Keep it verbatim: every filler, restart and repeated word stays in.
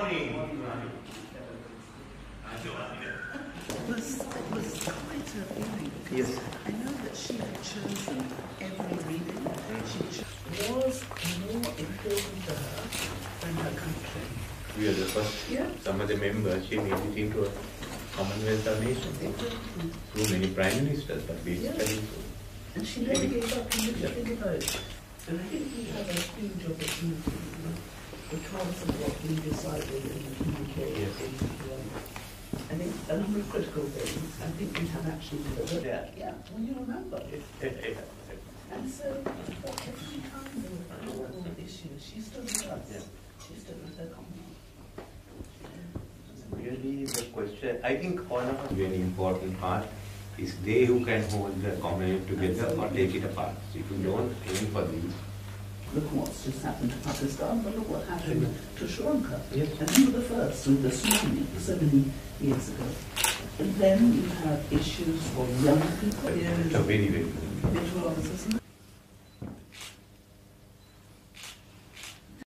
morning. It was, it was quite a feeling because yes. I know that she had chosen every reading. She cho was more important to her than her country. We are the first. Yeah. Some of the members she made it into a Commonwealth of Nations. Exactly. Through many prime ministers, but basically. Yeah. And she never gave up and never gave about. And I think we have a huge opportunity, you know, because of what we decided in the U K. Yes. In I think a number of critical things, I think we have actually delivered. Yeah. Yeah, well, you remember. And so, for every kind of global issue, she stood with us. Yeah. She stood with her community. Yeah. Really, the question, I think one of the very important part is they who can hold the community together. Absolutely. Or take it apart. So if you don't aim for these, look what's just happened to Pakistan, but look what happened to Sri Lanka. Yes. And you were the first with the tsunami so many years ago. And then you have issues for young people. It was, isn't